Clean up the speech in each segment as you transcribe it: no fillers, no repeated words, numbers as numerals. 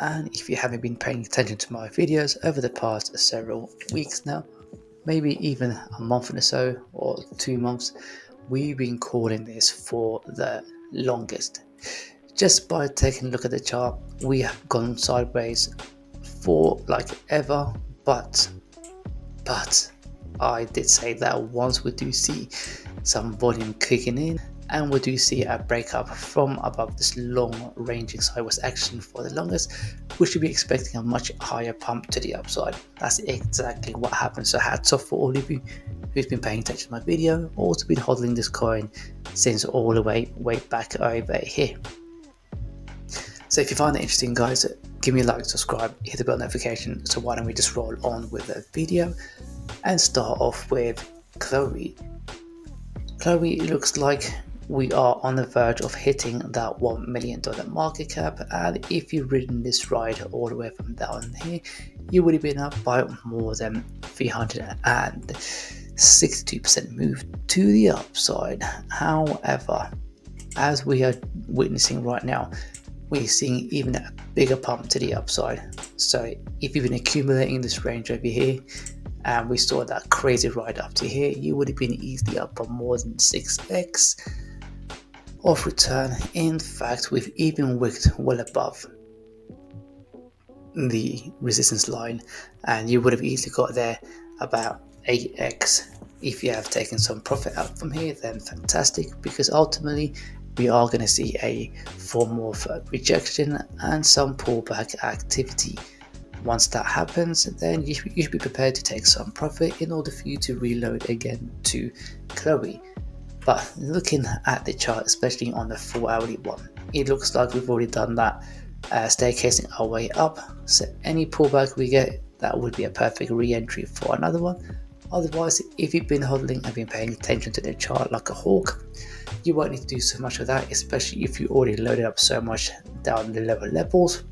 And if you haven't been paying attention to my videos over the past several weeks now, maybe even a month or so, or 2 months, we've been calling this for the longest. Just by taking a look at the chart, we have gone sideways for like ever, but I did say that once we do see some volume kicking in, and we do see a breakup from above this long ranging sideways action for the longest, we should be expecting a much higher pump to the upside. That's exactly what happened. So hats off for all of you who's been paying attention to my video or who's been hodling this coin since all the way back over here. So if you find it interesting, guys, give me a like, subscribe, hit the bell notification. So why don't we just roll on with the video and start off with Chloe. Chloe looks like we are on the verge of hitting that $1 million market cap, and if you've ridden this ride all the way from down here, you would have been up by more than 362% move to the upside. However, as we are witnessing right now, we're seeing even a bigger pump to the upside. So if you've been accumulating this range over here, and we saw that crazy ride up to here, you would have been easily up by more than 6x. of return. In fact, we've even wicked well above the resistance line, and you would have easily got there about 8x. If you have taken some profit out from here, then fantastic, because ultimately we are going to see a form of rejection and some pullback activity. Once that happens, then you should be prepared to take some profit in order for you to reload again to Chloe. But looking at the chart, especially on the 4-hourly one, it looks like we've already done that staircasing our way up. So any pullback we get, that would be a perfect re-entry for another one. Otherwise, if you've been hodling and been paying attention to the chart like a hawk, you won't need to do so much of that, especially if you already loaded up so much down the lower levels.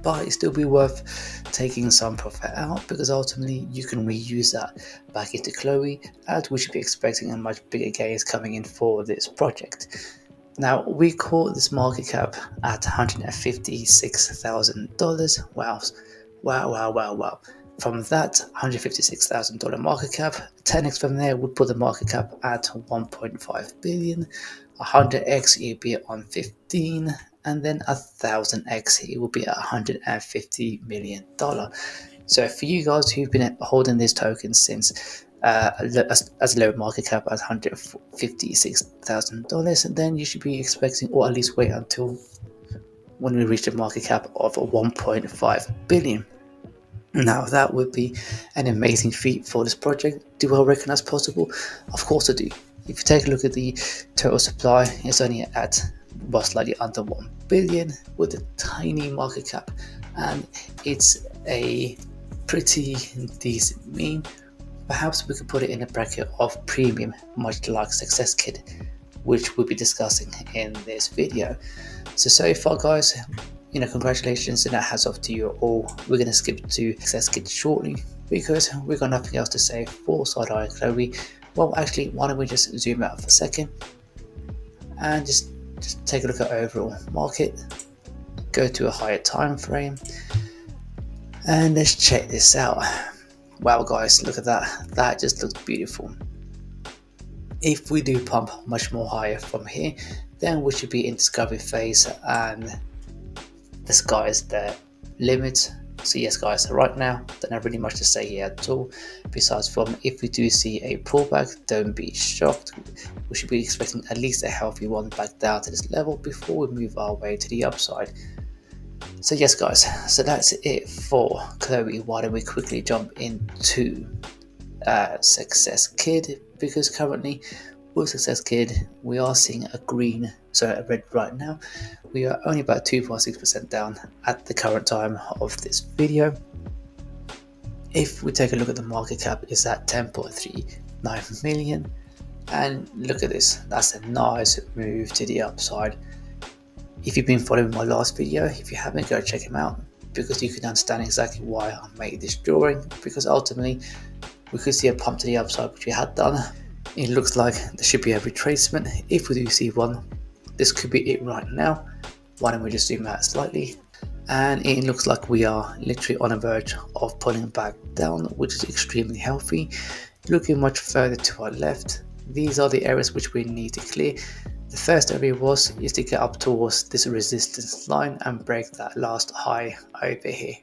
But it still be worth taking some profit out, because ultimately you can reuse that back into Chloe, as we should be expecting a much bigger gains coming in for this project. Now, we caught this market cap at $156,000. Wow. From that $156,000 market cap, 10x from there would put the market cap at 1.5 billion. 100x you'd be on 15, and then 1000x it will be $150 million. So for you guys who've been holding this token since as low market cap as $156,000, then you should be expecting, or at least wait until when we reach a market cap of 1.5 billion. Now, that would be an amazing feat for this project. Do I reckon that's possible? Of course I do. If you take a look at the total supply, it's only at but slightly under 1 billion with a tiny market cap, and it's a pretty decent meme. Perhaps we could put it in a bracket of premium, much like Success Kid, which we'll be discussing in this video. So far, guys, you know, congratulations and hats off to you all. We're going to skip to Success Kid shortly because we've got nothing else to say for Side Eye Chloe. Well, actually, why don't we just zoom out for a second and just take a look at overall market, go to a higher time frame, and let's check this out. Wow, guys, look at that. That just looks beautiful. If we do pump much more higher from here, then we should be in discovery phase, and the sky is the limit. So yes, guys, so right now don't have really much to say here at all, besides from if we do see a pullback, don't be shocked. We should be expecting at least a healthy one back down to this level before we move our way to the upside. So yes, guys, so that's it for Chloe. Why don't we quickly jump into Success Kid, because currently with Success Kid we are seeing a green, so a red right now. We are only about 2.6% down at the current time of this video. If we take a look at the market cap, it's at 10.39 million. And look at this, that's a nice move to the upside. If you've been following my last video, if you haven't, go check them out, because you can understand exactly why I made this drawing, because ultimately we could see a pump to the upside, which we had done. It looks like there should be a retracement. If we do see one, this could be it right now. Why don't we just zoom out slightly and it looks like we are literally on the verge of pulling back down, which is extremely healthy. Looking much further to our left, these are the areas which we need to clear. The first area is to get up towards this resistance line and break that last high over here.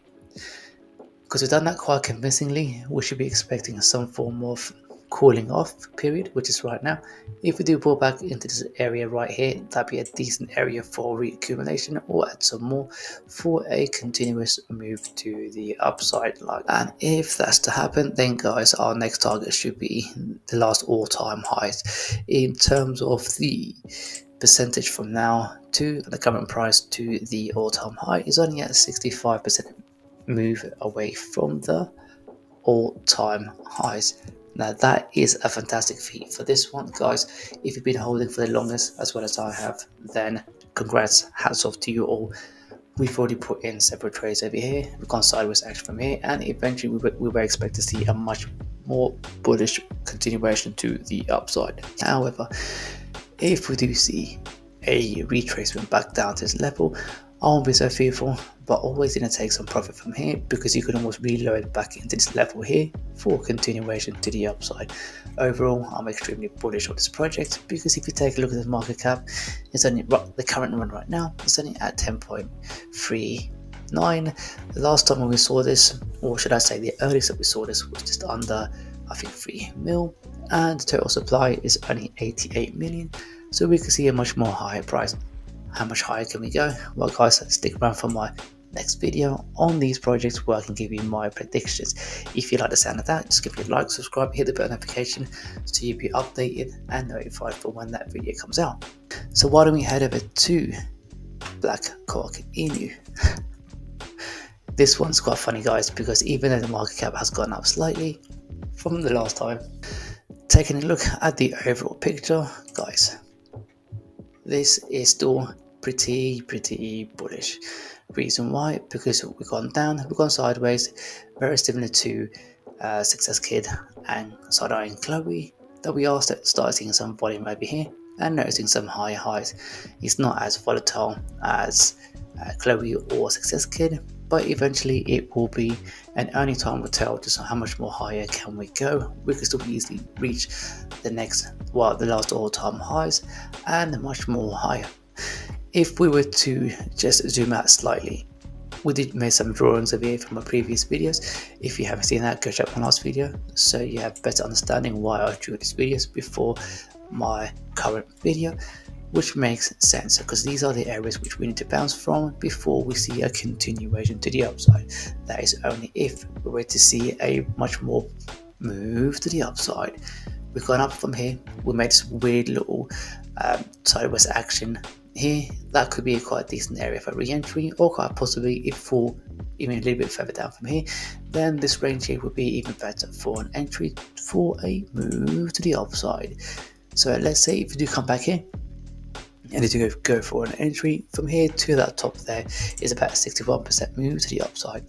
Because we've done that quite convincingly, we should be expecting some form of cooling off period, which is right now. If we do pull back into this area right here, that'd be a decent area for reaccumulation, or add some more for a continuous move to the upside like that. And if that's to happen, then guys, our next target should be the last all-time highs in terms of the percentage from now to the current price to the all-time high is only at 65% move away from the all-time highs. Now that is a fantastic feat for this one, guys. If you've been holding for the longest, as well as I have, then congrats, hats off to you all. We've already put in separate trades over here. We've gone sideways action from here, and eventually we were expecting to see a much more bullish continuation to the upside. However, if we do see a retracement back down to this level, I won't be so fearful, but always going to take some profit from here, because you can almost reload back into this level here for continuation to the upside. Overall, I'm extremely bullish on this project, because if you take a look at the market cap, it's only the current one right now, it's only at 10.39. The last time when we saw this, or should I say the earliest that we saw this, was just under, I think, 3 mil, and the total supply is only 88 million, so we can see a much more higher price. How much higher can we go? Well guys, stick around for my next video on these projects where I can give you my predictions. If you like the sound of that, just give it a like, subscribe, hit the bell notification so you'll be updated and notified for when that video comes out. So why don't we head over to BLACKCOQINU. This one's quite funny guys, because even though the market cap has gone up slightly from the last time, taking a look at the overall picture guys, this is still pretty bullish. Reason why? Because we've gone down, we've gone sideways, very similar to Success Kid and Side Eye and Chloe, that we are starting some volume over here and noticing some higher highs. It's not as volatile as Chloe or Success Kid, but eventually it will be, and only time will tell just how much more higher can we go. We can still easily reach the next, well, the last all-time highs and much more higher. If we were to just zoom out slightly, we did make some drawings of here from my previous videos. If you haven't seen that, go check my last video so you have better understanding why I drew these videos before my current video, which makes sense, because these are the areas which we need to bounce from before we see a continuation to the upside. That is only if we were to see a much more move to the upside. We've gone up from here, we made this weird little sideways action here. That could be quite a decent area for re-entry, or quite possibly if fall even a little bit further down from here, then this range here would be even better for an entry for a move to the upside. So let's say if you do come back here and if you go for an entry from here to that top, there is about a 61% move to the upside.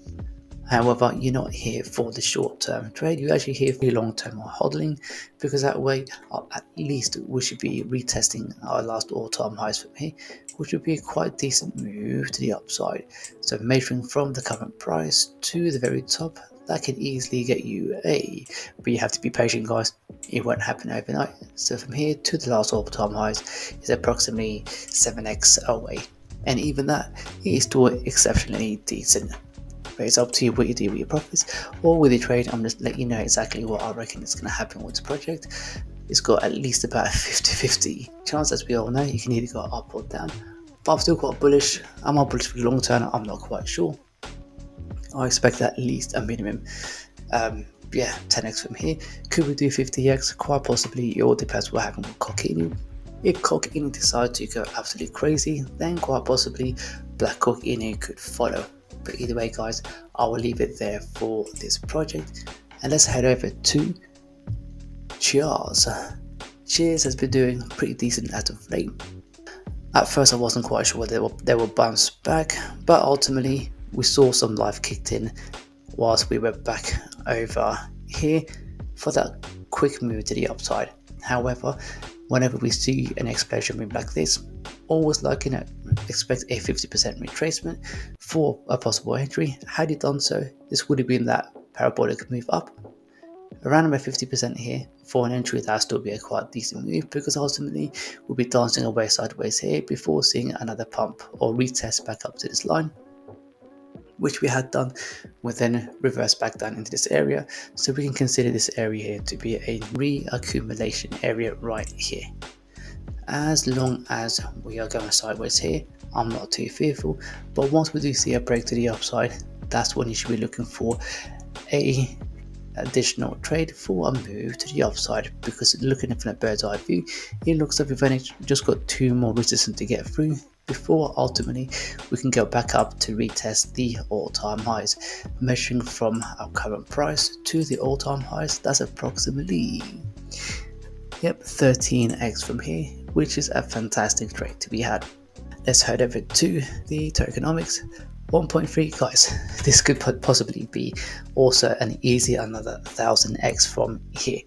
However, you're not here for the short-term trade, you're actually here for the long-term hodling, because that way at least we should be retesting our last all-time highs from here, which would be a quite decent move to the upside. So measuring from the current price to the very top, that can easily get you a, but you have to be patient guys, it won't happen overnight. So from here to the last all-time highs is approximately 7x away, and even that is still exceptionally decent. But it's up to you what you do with your profits or with your trade. I'm just letting you know exactly what I reckon is going to happen with the project. It's got at least about a 50-50 chance, as we all know. You can either go up or down, but I'm still quite bullish. Am I bullish for the long term? I'm not quite sure. I expect at least a minimum 10x from here. Could we do 50x? Quite possibly. It all depends what happens with BLACKCOQINU. If BLACKCOQINU decides to go absolutely crazy, then quite possibly BLACKCOQINU could follow. But either way guys, I will leave it there for this project, and let's head over to Cheers. Cheers has been doing pretty decent as of late. At first I wasn't quite sure they will bounce back, but ultimately we saw some life kicked in whilst we were back over here for that quick move to the upside. However, whenever we see an explosion ring like this, always looking at expect a 50% retracement for a possible entry. Had it done so, this would have been that parabolic move up. Around about 50% here for an entry, that would still be a quite decent move, because ultimately we'll be dancing away sideways here before seeing another pump or retest back up to this line, which we had done. We'll then reverse back down into this area, so we can consider this area here to be a re-accumulation area right here. As long as we are going sideways here, I'm not too fearful, but once we do see a break to the upside, that's when you should be looking for a additional trade for a move to the upside, because looking from a bird's eye view, it looks like we've only just got two more resistance to get through before ultimately we can go back up to retest the all-time highs. Measuring from our current price to the all-time highs, that's approximately 13x from here, which is a fantastic trade to be had. Let's head over to the tokenomics. 1.3, guys, this could possibly be also an easy another 1000x from here.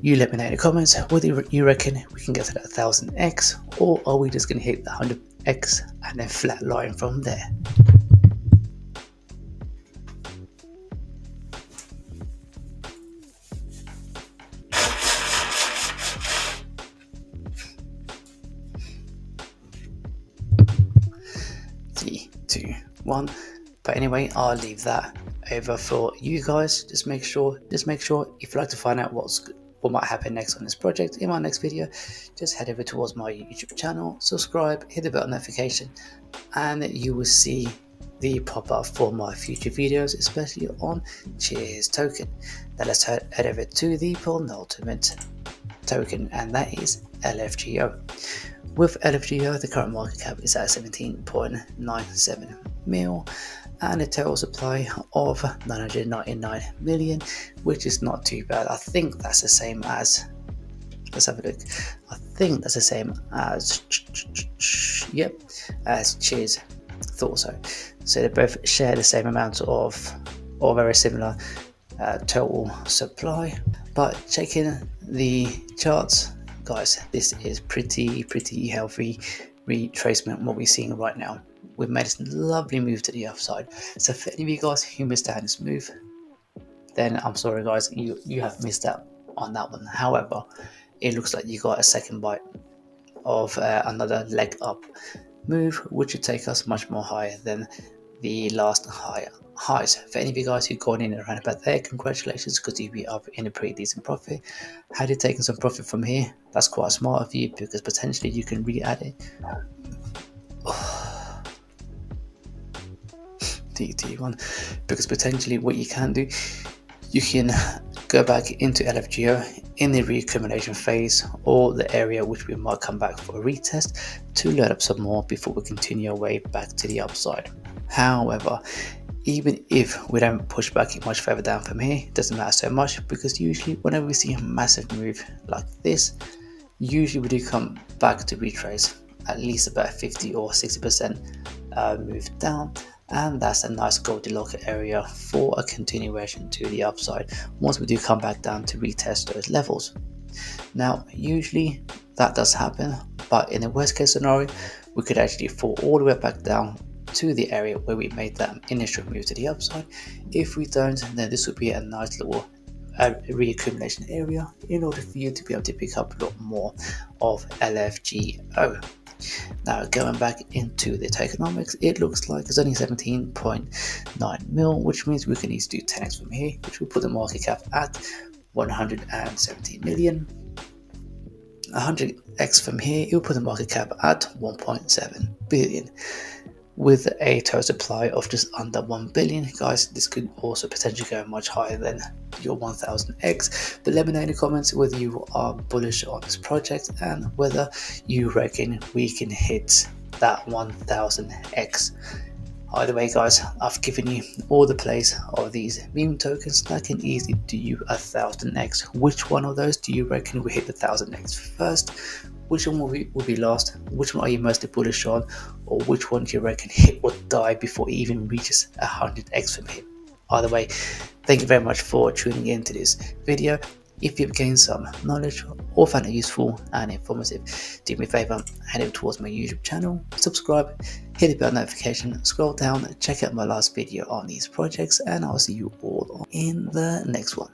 You let me know in the comments whether you reckon we can get to that 1000x, or are we just going to hit the 100x and then flatline from there. But anyway, I'll leave that over for you guys. Just make sure if you'd like to find out what might happen next on this project in my next video, just head over towards my YouTube channel, subscribe, hit the bell notification, and you will see the pop-up for my future videos, especially on Cheers token. Now let's head over to the penultimate token, and that is LFGO. With LFGO, the current market cap is at 17.97 mil and a total supply of 999 million, which is not too bad. I think that's the same as, let's have a look, I think that's the same as yep, as Cheers, thought so. So they both share the same amount of, or very similar total supply. But checking the charts, guys, this is pretty healthy retracement what we're seeing right now. We've made this lovely move to the upside, so for any of you guys who missed out on this move, then I'm sorry guys, you have missed out on that one. However, it looks like you got a second bite of another leg up move, which would take us much more higher than the last highs. For any of you guys who gone in and around about there, congratulations, because you'd be up in a pretty decent profit. Had you taken some profit from here, that's quite smart of you, because potentially you can re-add it. DT1, because potentially what you can do, you can go back into LFGO in the reaccumulation phase, or the area which we might come back for a retest to load up some more before we continue our way back to the upside. However, even if we don't push back much further down from here, it doesn't matter so much, because usually whenever we see a massive move like this, usually we do come back to retrace at least about 50 or 60% move down. And that's a nice Goldilocks area for a continuation to the upside once we do come back down to retest those levels. Now usually that does happen, but in the worst case scenario, we could actually fall all the way back down to the area where we made that initial move to the upside. If we don't, then this would be a nice little reaccumulation area in order for you to be able to pick up a lot more of LFGO. Now going back into the tokenomics, it looks like it's only 17.9 mil, which means we can need to do 10x from here, which will put the market cap at 170 million. 100x from here, it will put the market cap at 1.7 billion, with a total supply of just under 1 billion. Guys, this could also potentially go much higher than your 1000x, but let me know in the comments whether you are bullish on this project and whether you reckon we can hit that 1000x. Either way guys, I've given you all the plays of these meme tokens that can easily do you 1000x. Which one of those do you reckon we hit the 1000x first? Which one will be last? Which one are you mostly bullish on? Or which one do you reckon hit or die before it even reaches 100x from him? Either way, thank you very much for tuning in to this video. If you've gained some knowledge or found it useful and informative, do me a favor, head over towards my YouTube channel, subscribe, hit the bell notification, scroll down, check out my last video on these projects, and I'll see you all in the next one.